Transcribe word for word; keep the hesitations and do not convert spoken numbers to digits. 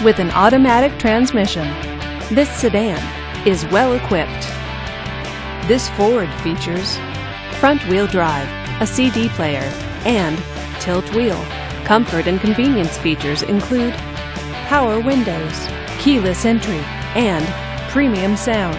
With an automatic transmission, this sedan is well equipped. This Ford features front-wheel drive, a C D player, and tilt wheel. Comfort and convenience features include power windows, keyless entry, and premium sound.